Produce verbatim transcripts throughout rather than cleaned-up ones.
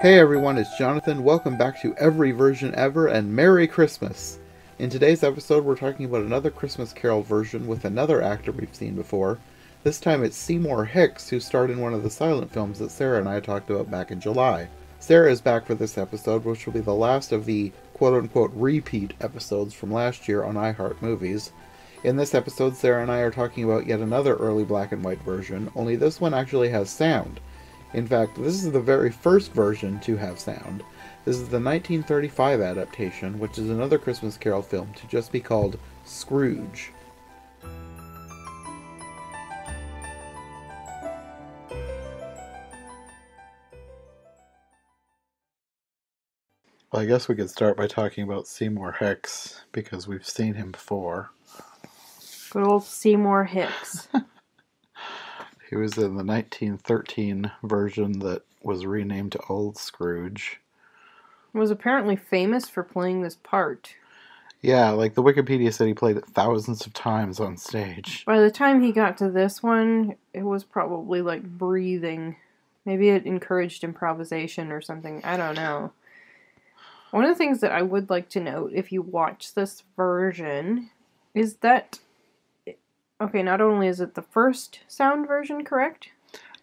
Hey everyone, it's Jonathan. Welcome back to Every Version Ever and Merry Christmas! In today's episode, we're talking about another Christmas Carol version with another actor we've seen before. This time it's Seymour Hicks, who starred in one of the silent films that Sarah and I talked about back in July. Sarah is back for this episode, which will be the last of the quote-unquote repeat episodes from last year on iHeartMovies. In this episode, Sarah and I are talking about yet another early black and white version, only this one actually has sound. In fact, this is the very first version to have sound. This is the nineteen thirty-five adaptation, which is another Christmas Carol film to just be called Scrooge. Well, I guess we could start by talking about Seymour Hicks, because we've seen him before. Good old Seymour Hicks. He was in the nineteen thirteen version that was renamed to Old Scrooge. He was apparently famous for playing this part. Yeah, like the Wikipedia said, he played it thousands of times on stage. By the time he got to this one, it was probably like breathing. Maybe it encouraged improvisation or something. I don't know. One of the things that I would like to note, if you watch this version, is that... Okay, not only is it the first sound version, correct?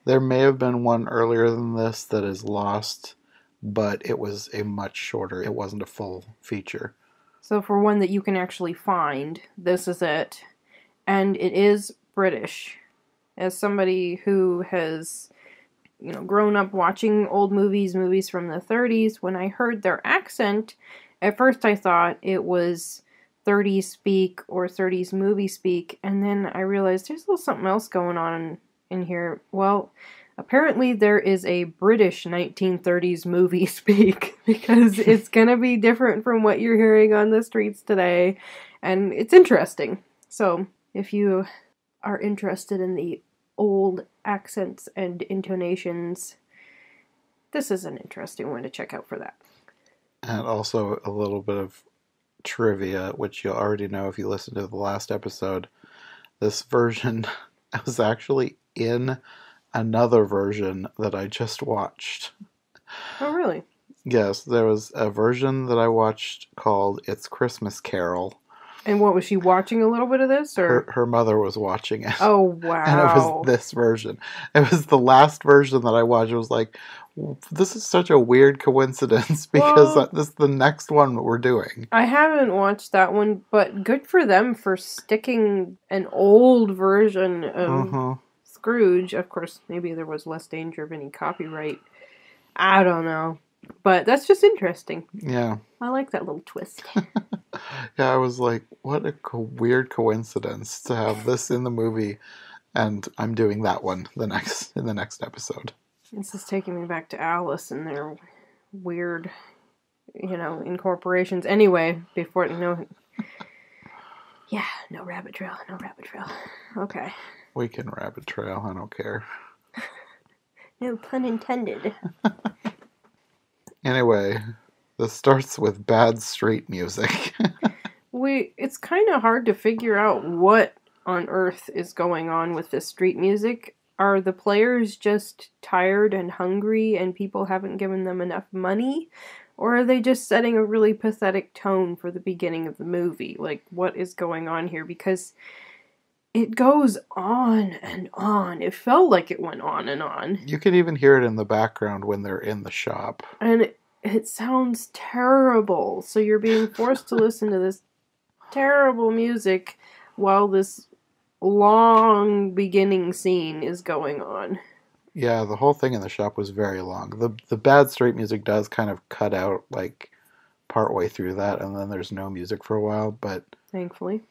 There may have been one earlier than this that is lost, but it was a much shorter. It wasn't a full feature. So for one that you can actually find, this is it. And it is British. As somebody who has, you know, grown up watching old movies, movies from the thirties, when I heard their accent, at first I thought it was thirties speak or thirties movie speak, and then I realized there's a little something else going on in here. Well, apparently there is a British nineteen thirties movie speak, because it's going to be different from what you're hearing on the streets today, and it's interesting. So, if you are interested in the old accents and intonations, this is an interesting one to check out for that. And also a little bit of trivia, which you'll already know if you listened to the last episode. This version was actually in another version that I just watched. Oh, really? Yes, there was a version that I watched called It's Christmas Carol. And what, was she watching a little bit of this? Or Her, her mother was watching it. Oh, wow. And it was this version. It was the last version that I watched. It was like, this is such a weird coincidence, because well, this is the next one we're doing. I haven't watched that one, but good for them for sticking an old version of uh-huh. Scrooge. Of course, maybe there was less danger of any copyright. I don't know. But that's just interesting. Yeah. I like that little twist. Yeah, I was like, what a co- weird coincidence to have this in the movie, and I'm doing that one the next in the next episode. This is taking me back to Alice and their weird, you know, incorporations. Anyway, before, you know... Yeah, no rabbit trail, no rabbit trail. Okay. We can rabbit trail, I don't care. No pun intended. Anyway, this starts with bad street music. we It's kind of hard to figure out what on earth is going on with this street music. Are the players just tired and hungry and people haven't given them enough money? Or are they just setting a really pathetic tone for the beginning of the movie? Like, what is going on here? Because it goes on and on. It felt like it went on and on. You could even hear it in the background when they're in the shop. And it, it sounds terrible. So you're being forced to listen to this terrible music while this long beginning scene is going on. Yeah, the whole thing in the shop was very long. The the bad street music does kind of cut out like partway through that, and then there's no music for a while, but thankfully.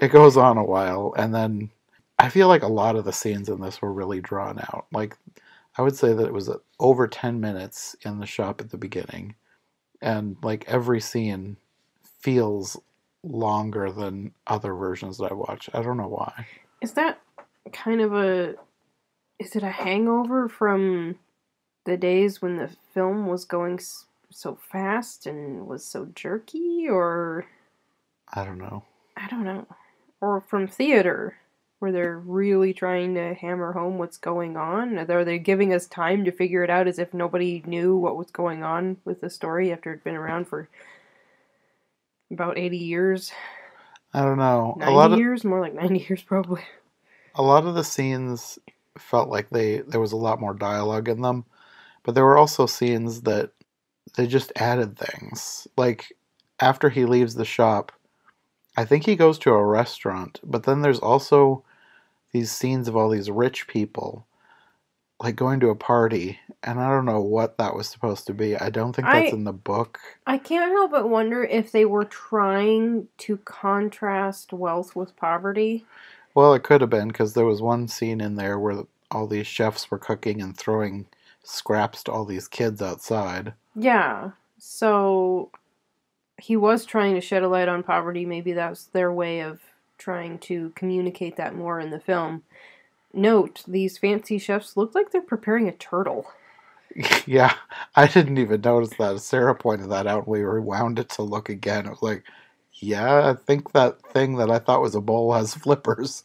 It goes on a while, and then I feel like a lot of the scenes in this were really drawn out. Like, I would say that it was over ten minutes in the shop at the beginning, and like every scene feels longer than other versions that I watched. I don't know why. Is that kind of a... Is it a hangover from the days when the film was going so fast and was so jerky, or... I don't know. I don't know. Or from theater. where they're really trying to hammer home what's going on? Are they giving us time to figure it out as if nobody knew what was going on with the story after it'd been around for about eighty years? I don't know. ninety a lot of, years? More like ninety years, probably. A lot of the scenes felt like they there was a lot more dialogue in them, but there were also scenes that they just added things. Like, after he leaves the shop, I think he goes to a restaurant, but then there's also these scenes of all these rich people, like, going to a party, and I don't know what that was supposed to be. I don't think that's I, in the book. I can't help but wonder if they were trying to contrast wealth with poverty. Well, it could have been, because there was one scene in there where all these chefs were cooking and throwing scraps to all these kids outside. Yeah, so he was trying to shed a light on poverty. Maybe that's their way of trying to communicate that more in the film. Note, these fancy chefs look like they're preparing a turtle. Yeah, I didn't even notice that. Sarah pointed that out. We rewound it to look again. It was like, yeah, I think that thing that I thought was a bowl has flippers.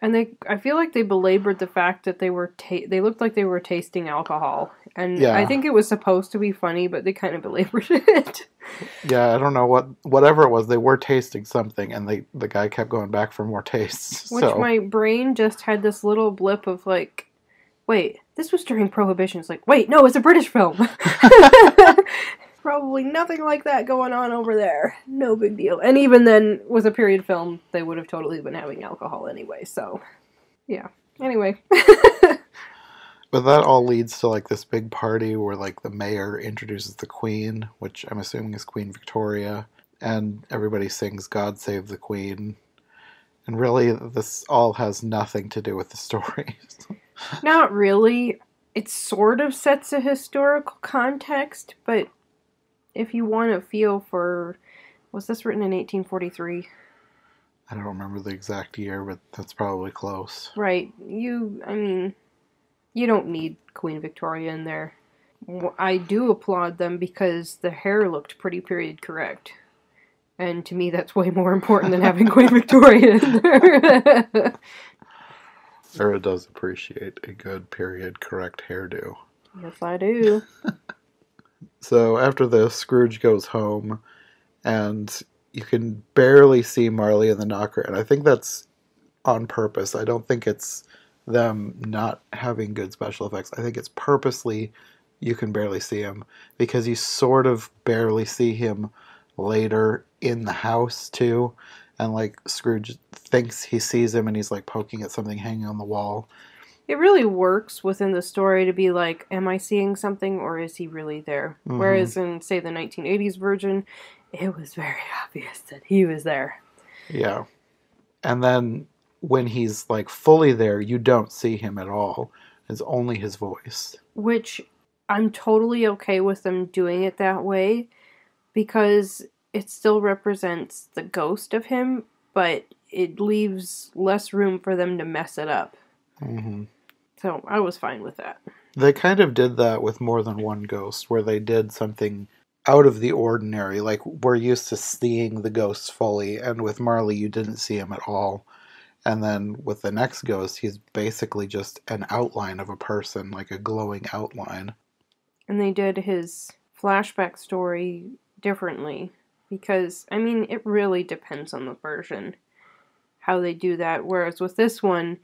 And they, I feel like they belabored the fact that they were, ta- they looked like they were tasting alcohol. And yeah. I think it was supposed to be funny, but they kind of belabored it. Yeah, I don't know what, whatever it was, they were tasting something, and they, the guy kept going back for more tastes. Which so. My brain just had this little blip of like, wait, this was during Prohibition. It's like, wait, no, it's a British film. Probably nothing like that going on over there. No big deal. And even then, with a period film, they would have totally been having alcohol anyway, so, yeah. Anyway. But that all leads to, like, this big party where, like, the mayor introduces the queen, which I'm assuming is Queen Victoria, and everybody sings God Save the Queen. And really, this all has nothing to do with the story. Not really. It sort of sets a historical context, but if you want to feel for... Was this written in eighteen forty-three? I don't remember the exact year, but that's probably close. Right. You, I mean... You don't need Queen Victoria in there. I do applaud them because the hair looked pretty period correct. And to me, that's way more important than having Queen Victoria in there. Sarah does appreciate a good period correct hairdo. Yes, I do. So after this, Scrooge goes home, and you can barely see Marley and the Knocker. And I think that's on purpose. I don't think it's them not having good special effects. I think it's purposely you can barely see him, because you sort of barely see him later in the house too, and like Scrooge thinks he sees him and he's like poking at something hanging on the wall. It really works within the story to be like, am I seeing something or is he really there? Mm-hmm. Whereas in, say, the nineteen eighties version, it was very obvious that he was there. Yeah. And then when he's, like, fully there, you don't see him at all. It's only his voice. Which, I'm totally okay with them doing it that way, because it still represents the ghost of him, but it leaves less room for them to mess it up. Mm-hmm. So, I was fine with that. They kind of did that with more than one ghost, where they did something out of the ordinary. Like, we're used to seeing the ghosts fully, and with Marley, you didn't see him at all. And then with the next ghost, he's basically just an outline of a person, like a glowing outline. And they did his flashback story differently because, I mean, it really depends on the version, how they do that. Whereas with this one,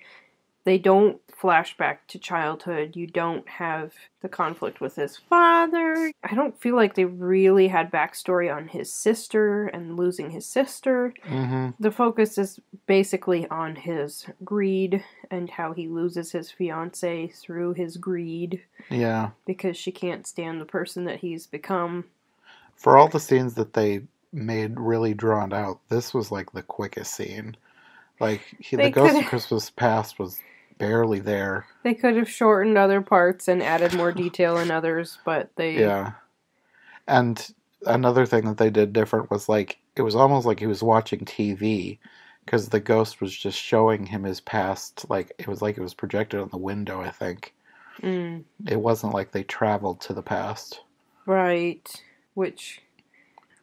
they don't flash back to childhood. You don't have the conflict with his father. I don't feel like they really had backstory on his sister and losing his sister. Mm-hmm. The focus is basically on his greed and how he loses his fiance through his greed. Yeah. Because she can't stand the person that he's become. For all the scenes that they made really drawn out, this was like the quickest scene. Like, he, the Ghost of Christmas Past was barely there. They could have shortened other parts and added more detail in others, but they... Yeah. And another thing that they did different was, like, it was almost like he was watching T V, because the ghost was just showing him his past. Like, it was like it was projected on the window, I think. Mm. It wasn't like they traveled to the past. Right. Which...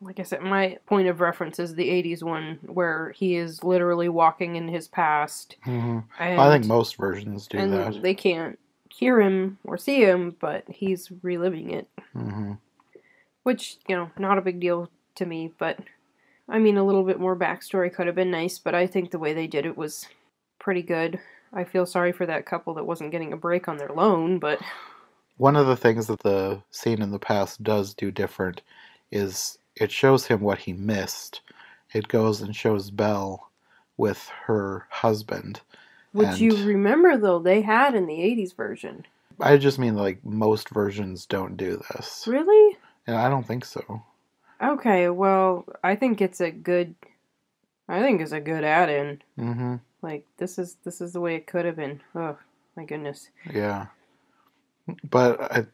like I said, my point of reference is the eighties one where he is literally walking in his past. Mm-hmm. And, I think most versions do and that. They can't hear him or see him, but he's reliving it. Mm-hmm. Which, you know, not a big deal to me, but I mean, a little bit more backstory could have been nice, but I think the way they did it was pretty good. I feel sorry for that couple that wasn't getting a break on their loan, but... One of the things that the scene in the past does do different is it shows him what he missed. It goes and shows Belle with her husband. Which and you remember, though, they had in the eighties version. I just mean, like, most versions don't do this. Really? And I don't think so. Okay, well, I think it's a good... I think it's a good add-in. Mm-hmm. Like, this is, this is the way it could have been. Oh, my goodness. Yeah. But I,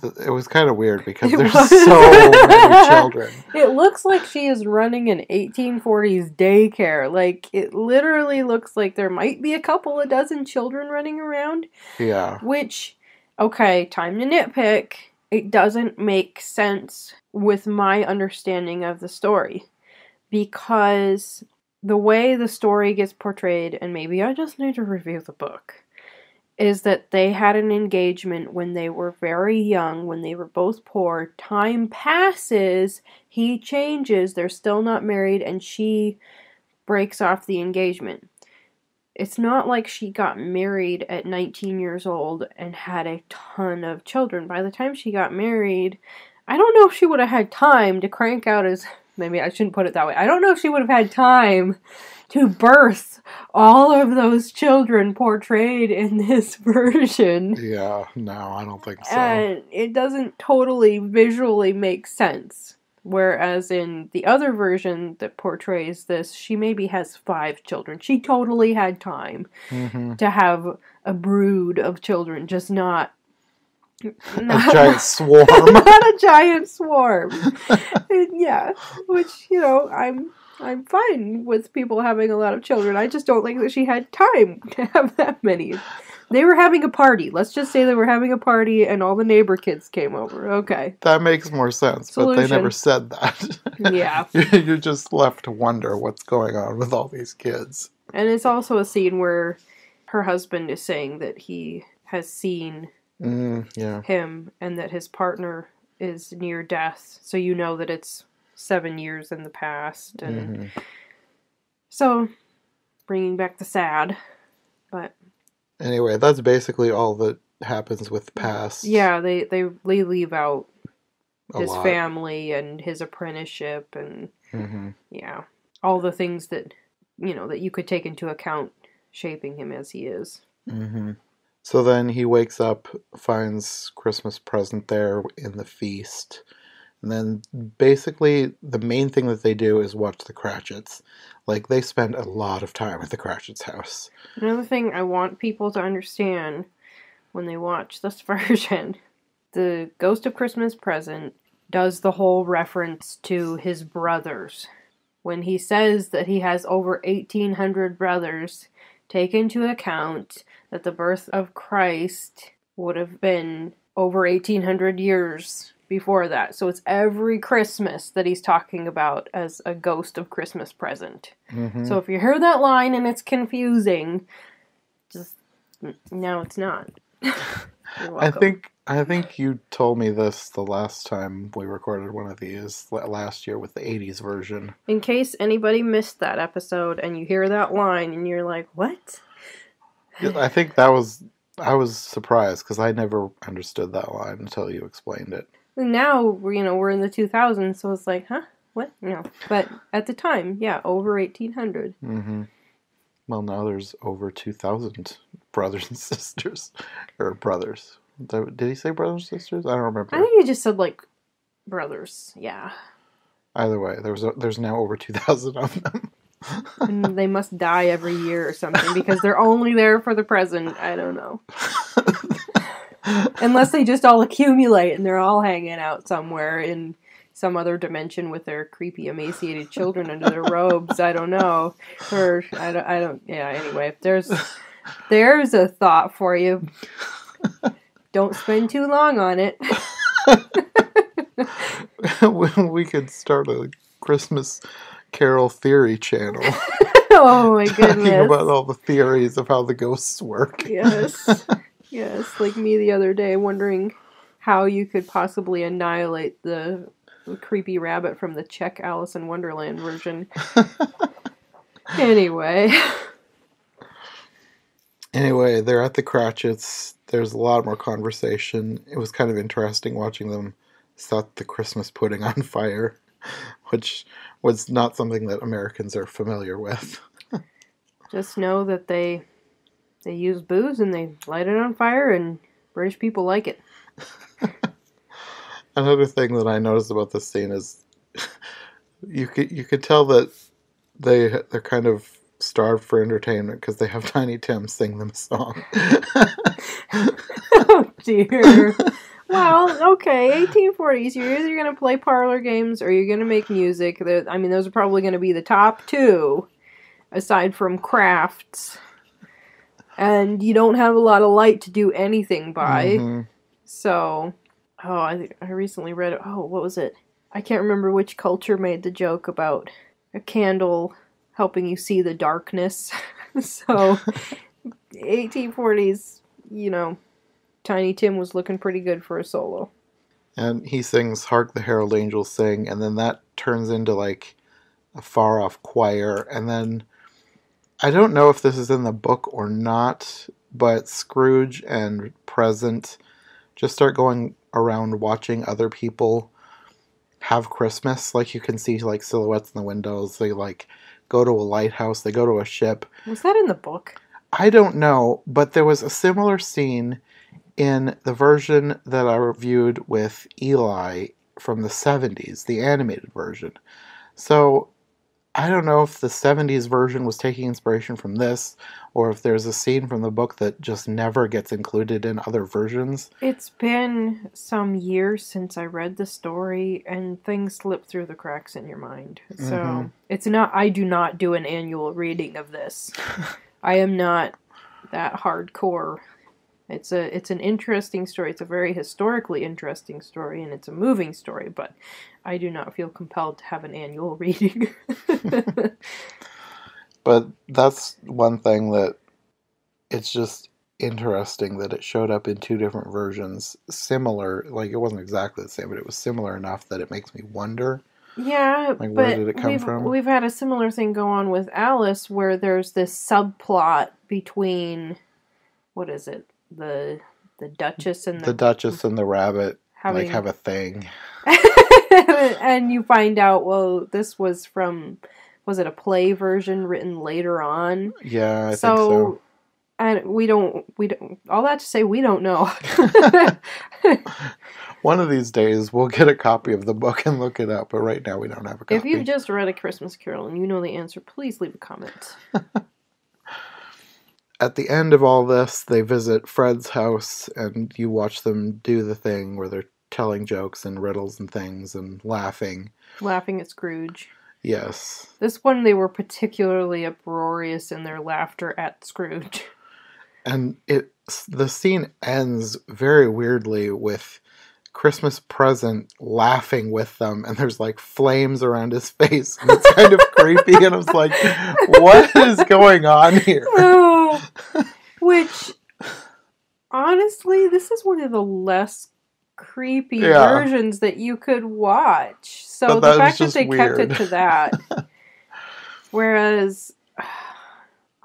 th- it was kind of weird because there's so many children. It looks like she is running an eighteen forties daycare. Like, it literally looks like there might be a couple of dozen children running around. Yeah. Which, okay, time to nitpick. It doesn't make sense with my understanding of the story. Because the way the story gets portrayed, and maybe I just need to review the book, is that they had an engagement when they were very young, when they were both poor. Time passes, he changes, they're still not married, and she breaks off the engagement. It's not like she got married at nineteen years old and had a ton of children. By the time she got married, I don't know if she would have had time to crank out as... Maybe I shouldn't put it that way. I don't know if she would have had time to birth all of those children portrayed in this version. Yeah, no, I don't think so. And it doesn't totally visually make sense. Whereas in the other version that portrays this, she maybe has five children. She totally had time mm-hmm. to have a brood of children, just not... Not a giant swarm. Not a giant swarm. Yeah, which, you know, I'm I'm fine with people having a lot of children. I just don't think that she had time to have that many. They were having a party. Let's just say they were having a party and all the neighbor kids came over. Okay. That makes more sense, Solution. But they never said that. Yeah. You're just left to wonder what's going on with all these kids. And it's also a scene where her husband is saying that he has seen... Mm, yeah. him and that his partner is near death, so you know that it's seven years in the past, and mm-hmm. so bringing back the sad. But anyway, that's basically all that happens with past. Yeah, they they, they leave out a his lot. Family and his apprenticeship and mm-hmm. yeah, all the things that you know that you could take into account shaping him as he is. Mm-hmm. So then he wakes up, finds Christmas present there in the feast, and then basically the main thing that they do is watch the Cratchits. Like, they spend a lot of time at the Cratchits' house. Another thing I want people to understand when they watch this version, the Ghost of Christmas Present does the whole reference to his brothers. When he says that he has over eighteen hundred brothers, take into account that the birth of Christ would have been over eighteen hundred years before that. So it's every Christmas that he's talking about as a Ghost of Christmas Present. Mm-hmm. So if you hear that line and it's confusing, just, no, it's not. You're welcome. I think I think you told me this the last time we recorded one of these, last year with the eighties version. In case anybody missed that episode and you hear that line and you're like, what? I think that was, I was surprised because I never understood that line until you explained it. Now, you know, we're in the two thousands, so it's like, huh? What? No. But at the time, yeah, over eighteen hundred. Mm-hmm. Well, now there's over two thousand brothers and sisters, or brothers. Did he say brothers and sisters? I don't remember. I think he just said, like, brothers. Yeah. Either way, there was a, there's now over two thousand of them. And they must die every year or something because they're only there for the present. I don't know. Unless they just all accumulate and they're all hanging out somewhere in some other dimension with their creepy, emaciated children under their robes. I don't know. Or, I don't, I don't, yeah, anyway. There's, there's a thought for you. Don't spend too long on it. We could start a Christmas Carol theory channel. Oh my goodness. Talking about all the theories of how the ghosts work. Yes. Yes. Like me the other day wondering how you could possibly annihilate the creepy rabbit from the Czech Alice in Wonderland version. Anyway. Anyway, they're at the Cratchits. There's a lot more conversation. It was kind of interesting watching them set the Christmas pudding on fire, which was not something that Americans are familiar with. Just know that they they use booze and they light it on fire, and British people like it. Another thing that I noticed about this scene is you could you could tell that they they're kind of starved for entertainment because they have Tiny Tim sing them a song. Oh dear. Well, okay, eighteen forties, you're either going to play parlor games or you're going to make music. They're, I mean, those are probably going to be the top two, aside from crafts. And you don't have a lot of light to do anything by. Mm-hmm. So, oh, I, I recently read, oh, what was it? I can't remember which culture made the joke about a candle helping you see the darkness. So, eighteen forties, you know, Tiny Tim was looking pretty good for a solo. And he sings Hark the Herald Angels Sing, and then that turns into like a far-off choir. And then, I don't know if this is in the book or not, but Scrooge and Present just start going around watching other people have Christmas. Like, you can see like silhouettes in the windows. They like go to a lighthouse. They go to a ship. Was that in the book? I don't know, but there was a similar scene in the version that I reviewed with Eli from the seventies, the animated version. So, I don't know if the seventies version was taking inspiration from this, or if there's a scene from the book that just never gets included in other versions. It's been some years since I read the story, and things slip through the cracks in your mind. So, mm-hmm. it's not, I do not do an annual reading of this. I am not that hardcore. It's a it's an interesting story. It's a very historically interesting story, and it's a moving story, but I do not feel compelled to have an annual reading. But that's one thing that it's just interesting that it showed up in two different versions, similar, like it wasn't exactly the same, but it was similar enough that it makes me wonder. Yeah, like, where did it come we've, from? We've had a similar thing go on with Alice where there's this subplot between, what is it? The the Duchess and the, the Duchess and the Rabbit having, like, have a thing, and you find out, well, this was from, was it a play version written later on? Yeah, I so, think so. And we don't we don't all that to say we don't know. One of these days we'll get a copy of the book and look it up, but right now we don't have a copy. If you've just read A Christmas Carol and you know the answer, please leave a comment. At the end of all this, they visit Fred's house, and you watch them do the thing where they're telling jokes and riddles and things and laughing. Laughing at Scrooge. Yes. This one, they were particularly uproarious in their laughter at Scrooge. And it, the scene ends very weirdly with Christmas Present laughing with them, and there's like flames around his face, and it's kind of creepy, and I was like, what is going on here? Oh, which, honestly, this is one of the less creepy yeah. versions that you could watch, so the fact that they weird. kept it to that, whereas, oh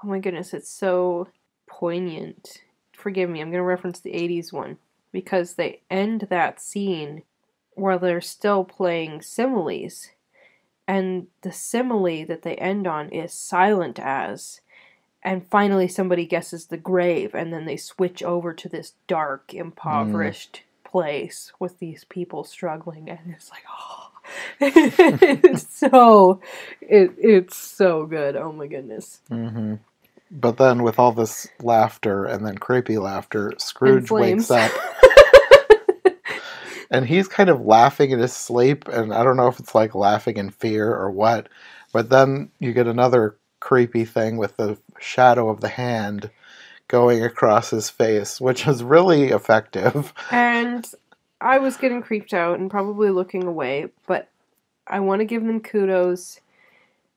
my goodness, it's so poignant. Forgive me, I'm going to reference the eighties one. Because they end that scene while they're still playing similes. And the simile that they end on is silent as. And finally somebody guesses the grave. And then they switch over to this dark, impoverished mm. place with these people struggling. And it's like, oh. It's so, it, it's so good. Oh my goodness. Mm-hmm. But then with all this laughter and then creepy laughter, Scrooge wakes up. And he's kind of laughing in his sleep, and I don't know if it's like laughing in fear or what. But then you get another creepy thing with the shadow of the hand going across his face, which is really effective. And I was getting creeped out and probably looking away, but I want to give them kudos.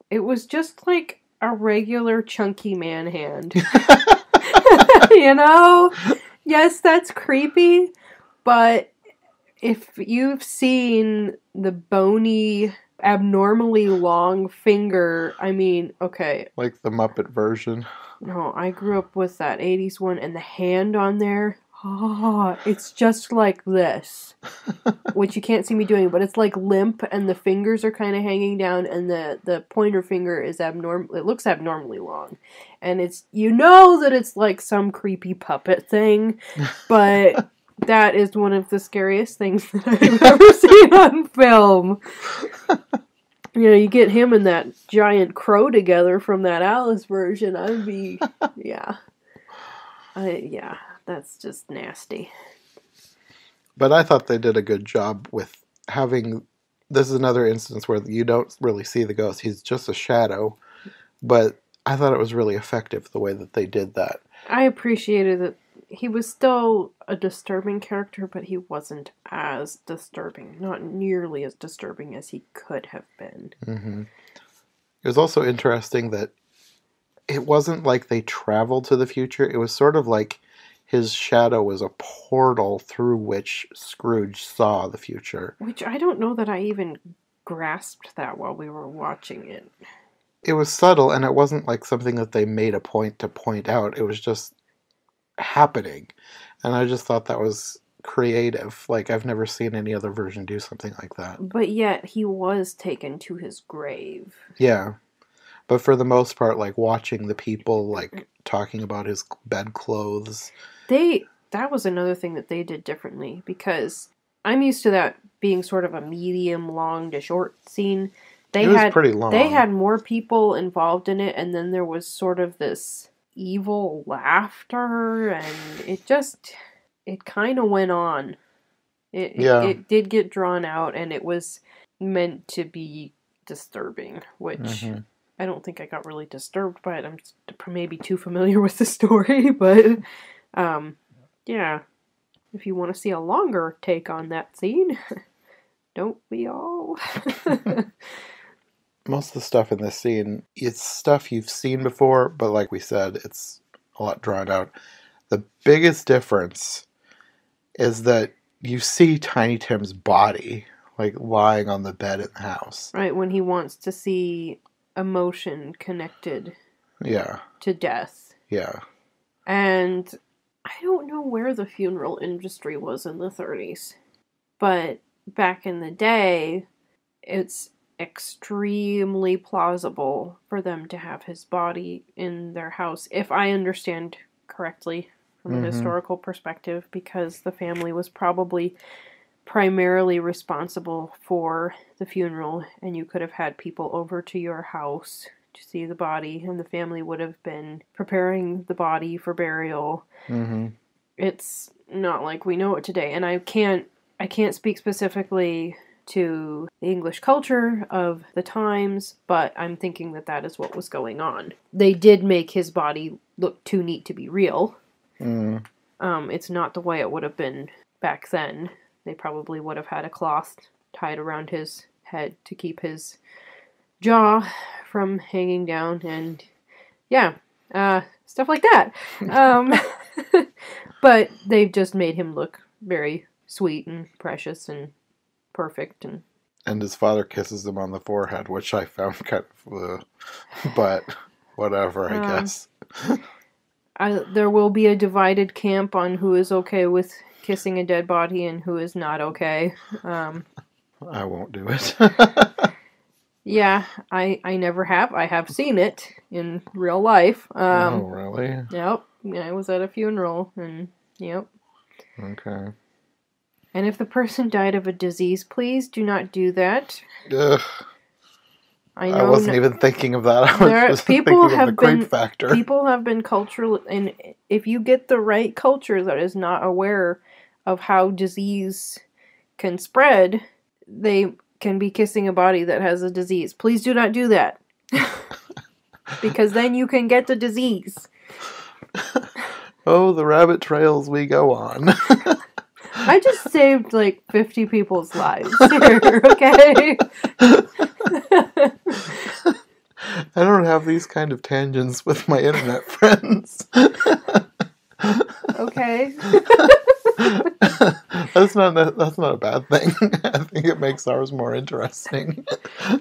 It was just like a regular chunky man hand. You know? Yes, that's creepy, but if you've seen the bony, abnormally long finger, I mean, okay. Like the Muppet version. No, I grew up with that eighties one, and the hand on there, oh, it's just like this, which you can't see me doing, but it's like limp, and the fingers are kind of hanging down, and the, the pointer finger is abnormal. It looks abnormally long, and it's, you know that it's like some creepy puppet thing, but that is one of the scariest things that I've ever seen on film. You know, you get him and that giant crow together from that Alice version, I'd be, yeah. I, yeah, that's just nasty. But I thought they did a good job with having, this is another instance where you don't really see the ghost. He's just a shadow. But I thought it was really effective the way that they did that. I appreciated it. He was still a disturbing character, but he wasn't as disturbing. Not nearly as disturbing as he could have been. Mm-hmm. It was also interesting that it wasn't like they traveled to the future. It was sort of like his shadow was a portal through which Scrooge saw the future. Which I don't know that I even grasped that while we were watching it. It was subtle, and it wasn't like something that they made a point to point out. It was just happening, and I just thought that was creative. Like, I've never seen any other version do something like that. But yet he was taken to his grave. Yeah, but for the most part, like watching the people like talking about his bedclothes, they that was another thing that they did differently, because I'm used to that being sort of a medium long to short scene. They it was had pretty long. They had more people involved in it, and then there was sort of this evil laughter, and it just it kind of went on. It, yeah. it it did get drawn out, and it was meant to be disturbing, which mm-hmm. I don't think I got really disturbed by it. I'm maybe too familiar with the story, but um, yeah. If you want to see a longer take on that scene, don't we all? Most of the stuff in this scene, it's stuff you've seen before, but like we said, it's a lot drawn out. The biggest difference is that you see Tiny Tim's body, like, lying on the bed in the house. Right, when he wants to see emotion connected yeah. to death. Yeah. And I don't know where the funeral industry was in the thirties, but back in the day, it's extremely plausible for them to have his body in their house, if I understand correctly from mm-hmm. a historical perspective, because the family was probably primarily responsible for the funeral, and you could have had people over to your house to see the body, and the family would have been preparing the body for burial. Mm-hmm. It's not like we know it today, and I can't I can't speak specifically to the English culture of the times, but I'm thinking that that is what was going on. They did make his body look too neat to be real. Mm. Um, it's not the way it would have been back then. They probably would have had a cloth tied around his head to keep his jaw from hanging down, and yeah, uh, stuff like that. Um, but they've just made him look very sweet and precious and perfect. And and his father kisses him on the forehead, which I found kind of uh, but whatever, I um, guess. I, there will be a divided camp on who is okay with kissing a dead body and who is not okay. Um, I won't do it. Yeah, I, I never have. I have seen it in real life. Um, oh, really? Yep. I was at a funeral, and yep. Okay. And if the person died of a disease, please do not do that. Ugh. I, know I wasn't no, even thinking of that. I was there, just people thinking have of the been, creep factor. People have been cultural, and if you get the right culture that is not aware of how disease can spread, they can be kissing a body that has a disease. Please do not do that. Because then you can get the disease. Oh, the rabbit trails we go on. I just saved like fifty people's lives here, okay? I don't have these kind of tangents with my internet friends. Okay. That's not that's not a bad thing. I think it makes ours more interesting.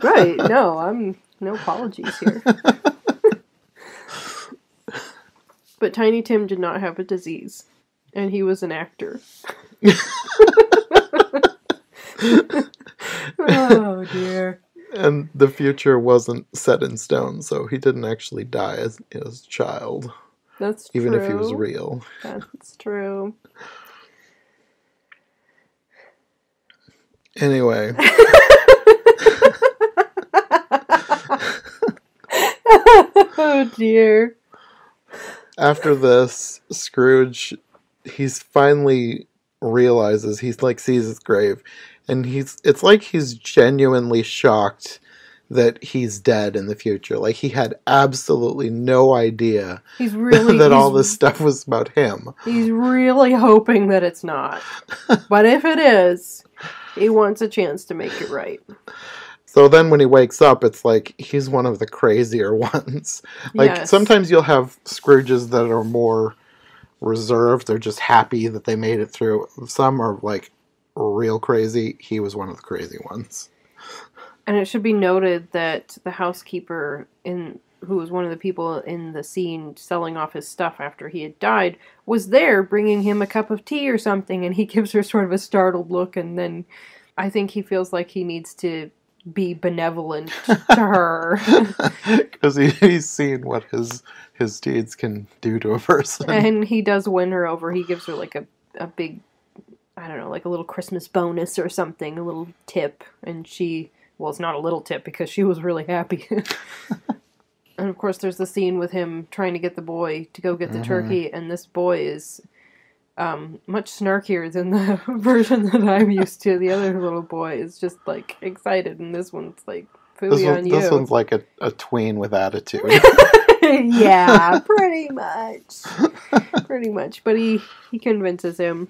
Right. No, I'm no apologies here. But Tiny Tim did not have a disease, and he was an actor. Oh dear. And the future wasn't set in stone, so he didn't actually die as, as a child. That's true. Even if he was real. That's true. Anyway. Oh, dear. After this, Scrooge, he's finally realizes, he's like sees his grave, and he's it's like he's genuinely shocked that he's dead in the future. Like, he had absolutely no idea he's really, that he's, all this stuff was about him. He's really hoping that it's not. But if it is, he wants a chance to make it right. So then when he wakes up, it's like he's one of the crazier ones. Like, yes. Sometimes you'll have Scrooges that are more reserved. They're just happy that they made it through. Some are, like, real crazy. He was one of the crazy ones. And it should be noted that the housekeeper, in who was one of the people in the scene selling off his stuff after he had died, was there bringing him a cup of tea or something, and he gives her sort of a startled look, and then I think he feels like he needs to be benevolent to her. Because he, he's seen what his his deeds can do to a person. And he does win her over. He gives her like a, a big, I don't know, like a little Christmas bonus or something, a little tip, and she... Well, it's not a little tip because she was really happy. And, of course, there's the scene with him trying to get the boy to go get the mm-hmm. turkey. And this boy is um, much snarkier than the version that I'm used to. The other little boy is just, like, excited. And this one's, like, fooey this one, on you. This one's like a, a tween with attitude. Yeah, pretty much. Pretty much. But he, he convinces him.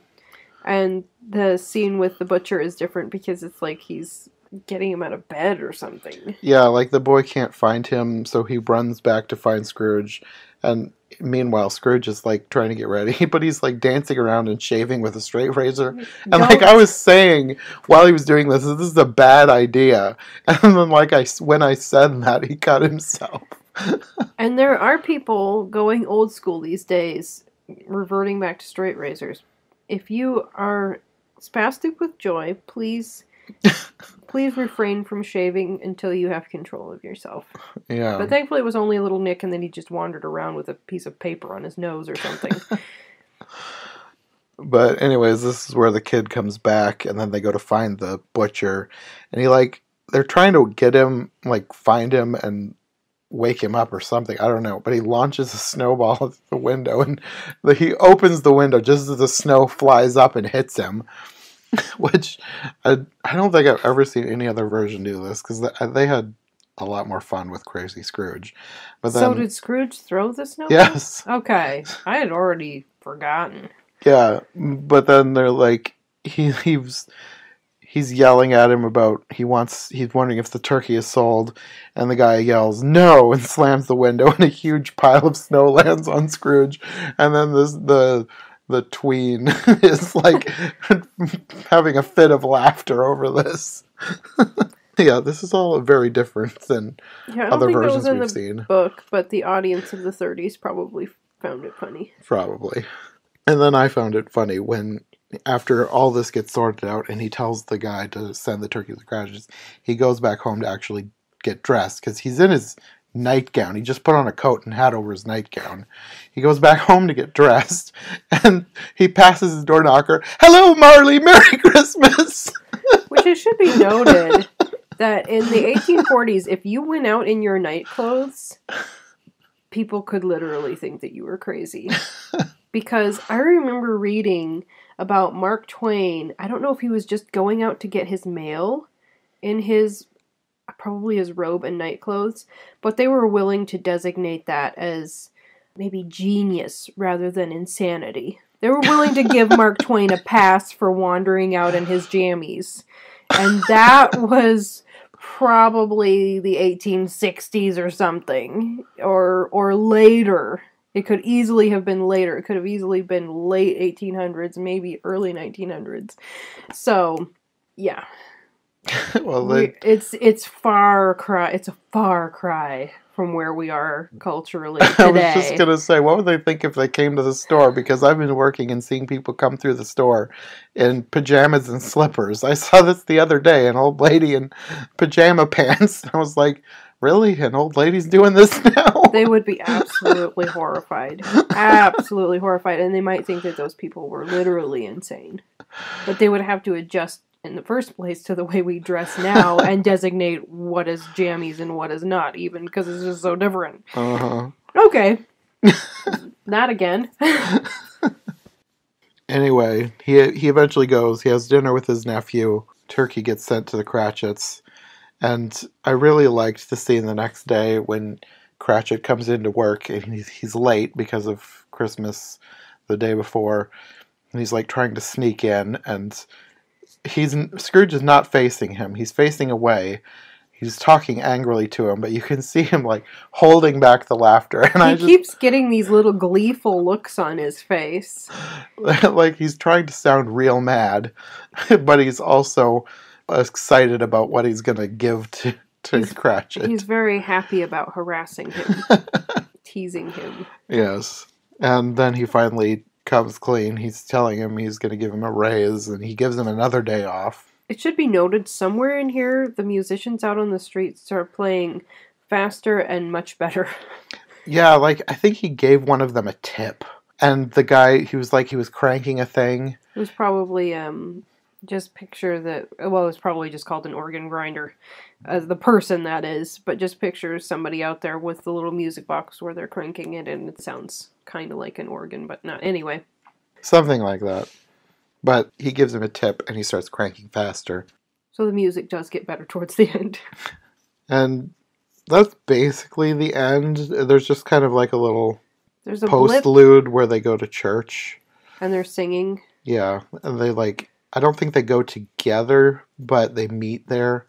And the scene with the butcher is different because it's like he's... getting him out of bed or something. Yeah, like the boy can't find him, so he runs back to find Scrooge. And meanwhile, Scrooge is like trying to get ready, but he's like dancing around and shaving with a straight razor. And Don't. like I was saying while he was doing this, this is a bad idea. And then like I, when I said that, he cut himself. And there are people going old school these days, reverting back to straight razors. If you are spastic with joy, please... Please refrain from shaving until you have control of yourself. Yeah. But thankfully it was only a little nick, and then he just wandered around with a piece of paper on his nose or something. But anyways, this is where the kid comes back, and then they go to find the butcher. And he, like, they're trying to get him, like, find him and wake him up or something. I don't know. But he launches a snowball at the window, and the, he opens the window just as the snow flies up and hits him. Which, I, I don't think I've ever seen any other version do this, because they, they had a lot more fun with Crazy Scrooge. But then, so did Scrooge throw the snowball? Yes. Okay. I had already forgotten. Yeah, but then they're like, he, he was, he's yelling at him about, he wants, he's wondering if the turkey is sold, and the guy yells, no, and slams the window, and a huge pile of snow lands on Scrooge, and then this, the... the tween is like having a fit of laughter over this. Yeah, this is all very different than yeah, other versions we've the seen. Book, but the audience of the thirties probably found it funny. Probably. And then I found it funny when, after all this gets sorted out and he tells the guy to send the turkey to the Scrooges, he goes back home to actually get dressed because he's in his nightgown. He just put on a coat and hat over his nightgown. He goes back home to get dressed, and he passes his door knocker. Hello, Marley! Merry Christmas! Which it should be noted that in the eighteen forties, if you went out in your night clothes, people could literally think that you were crazy. Because I remember reading about Mark Twain. I don't know if he was just going out to get his mail in his probably his robe and night clothes, but they were willing to designate that as maybe genius rather than insanity. They were willing to give Mark Twain a pass for wandering out in his jammies. And that was probably the eighteen sixties or something, or or later. It could easily have been later. It could have easily been late eighteen hundreds, maybe early nineteen hundreds. So, yeah. Well, they... it's it's far cry. It's a far cry from where we are culturally today. I was just gonna say, what would they think if they came to the store? Because I've been working and seeing people come through the store in pajamas and slippers. I saw this the other day, an old lady in pajama pants. I was like, really? An old lady's doing this now? They would be absolutely horrified. Absolutely horrified. And they might think that those people were literally insane. But they would have to adjust in the first place to the way we dress now and designate what is jammies and what is not, even, because it's just so different. Uh-huh. Okay. Not again. Anyway, he he eventually goes. He has dinner with his nephew. Turkey gets sent to the Cratchits. And I really liked the scene the next day when Cratchit comes into work and he's, he's late because of Christmas the day before. And he's like trying to sneak in, and he's Scrooge is not facing him. He's facing away. He's talking angrily to him, but you can see him like holding back the laughter. And he I just, keeps getting these little gleeful looks on his face. Like he's trying to sound real mad, but he's also excited about what he's going to give to, to he's, Cratchit. He's very happy about harassing him, teasing him. Yes. And then he finally comes clean. He's telling him he's going to give him a raise, and he gives him another day off. It should be noted somewhere in here, the musicians out on the streets are playing faster and much better. Yeah, like, I think he gave one of them a tip. And the guy, he was like, he was cranking a thing. It was probably, um... just picture that, well, it's probably just called an organ grinder, uh, the person that is, but just picture somebody out there with the little music box where they're cranking it, and it sounds kind of like an organ, but not, anyway. Something like that. But he gives him a tip, and he starts cranking faster. So the music does get better towards the end. And that's basically the end. There's just kind of like a little There's a postlude blip. Where they go to church. And they're singing. Yeah, and they like... I don't think they go together, but they meet there,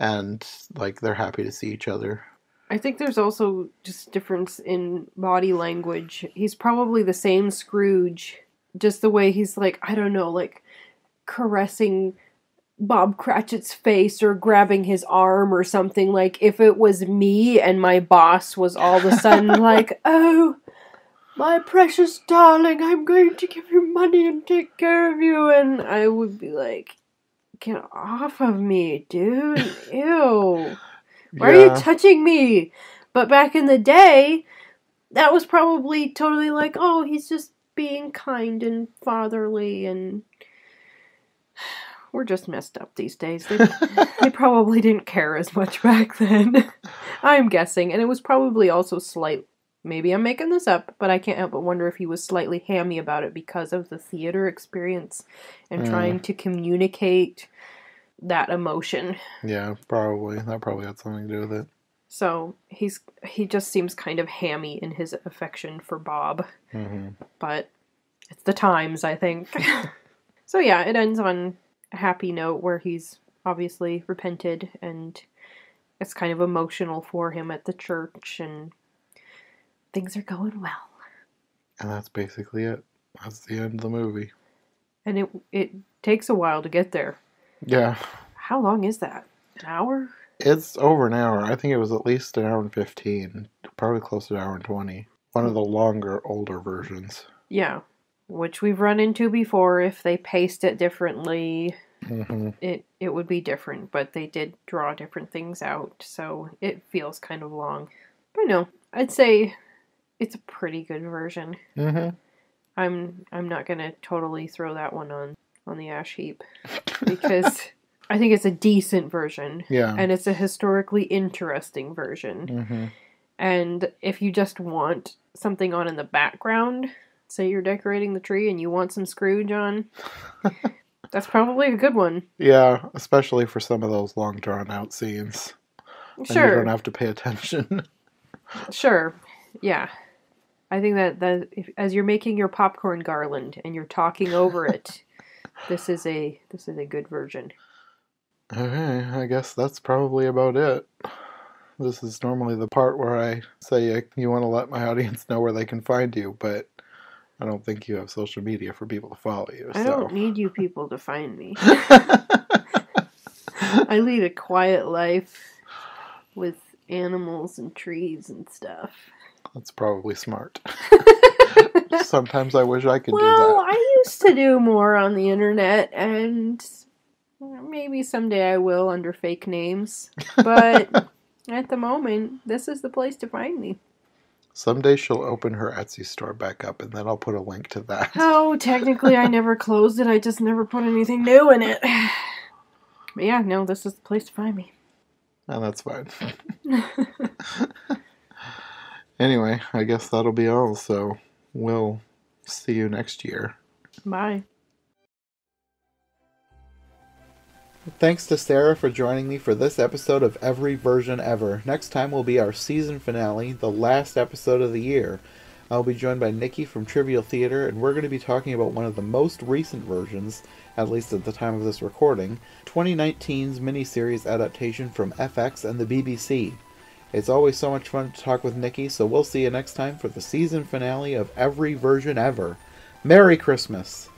and, like, they're happy to see each other. I think there's also just difference in body language. He's probably the same Scrooge, just the way he's, like, I don't know, like, caressing Bob Cratchit's face or grabbing his arm or something. Like, if it was me and my boss was all of a sudden like, oh... my precious darling, I'm going to give you money and take care of you. And I would be like, get off of me, dude. Ew. Why yeah. are you touching me? But back in the day, that was probably totally like, oh, he's just being kind and fatherly. And we're just messed up these days. They, they probably didn't care as much back then. I'm guessing. And it was probably also slightly. Maybe I'm making this up, but I can't help but wonder if he was slightly hammy about it because of the theater experience and mm. trying to communicate that emotion. Yeah, probably. That probably had something to do with it. So he's he just seems kind of hammy in his affection for Bob. Mm-hmm. But it's the times, I think. So yeah, it ends on a happy note where he's obviously repented, and it's kind of emotional for him at the church, and... things are going well. And that's basically it. That's the end of the movie. And it it takes a while to get there. Yeah. How long is that? An hour? It's over an hour. I think it was at least an hour and fifteen. Probably close to an hour and twenty. One of the longer, older versions. Yeah. Which we've run into before. If they paced it differently, mm-hmm. it, it would be different. But they did draw different things out. So it feels kind of long. But no, I'd say... it's a pretty good version. Mm-hmm. I'm I'm not gonna totally throw that one on, on the ash heap because I think it's a decent version. Yeah, and it's a historically interesting version. Mm-hmm. And if you just want something on in the background, say you're decorating the tree and you want some Scrooge on, that's probably a good one. Yeah, especially for some of those long drawn out scenes. Sure, and you don't have to pay attention. Sure. Yeah. I think that, that if, as you're making your popcorn garland and you're talking over it, this is a this is a good version. Okay, I guess that's probably about it. This is normally the part where I say you want to let my audience know where they can find you, but I don't think you have social media for people to follow you. I so. don't need you people to find me. I lead a quiet life with animals and trees and stuff. That's probably smart. Sometimes I wish I could well, do that. Well, I used to do more on the internet, and maybe someday I will under fake names, but... At the moment, this is the place to find me. Someday she'll open her Etsy store back up, and then I'll put a link to that. Oh, technically I never closed it. I just never put anything new in it. But yeah, no, this is the place to find me. And that's fine. Anyway, I guess that'll be all, so we'll see you next year. Bye. Thanks to Sarah for joining me for this episode of Every Version Ever. Next time will be our season finale, the last episode of the year. I'll be joined by Nikki from Trivial Theater, and we're going to be talking about one of the most recent versions, at least at the time of this recording, twenty nineteen's miniseries adaptation from F X and the B B C. It's always so much fun to talk with Nikki, so we'll see you next time for the season finale of Every Version Ever. Merry Christmas!